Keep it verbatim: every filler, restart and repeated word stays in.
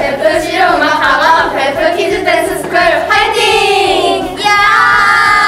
대표 실용음악 학원 대표 키즈 댄스 스쿨 화이팅! 이야!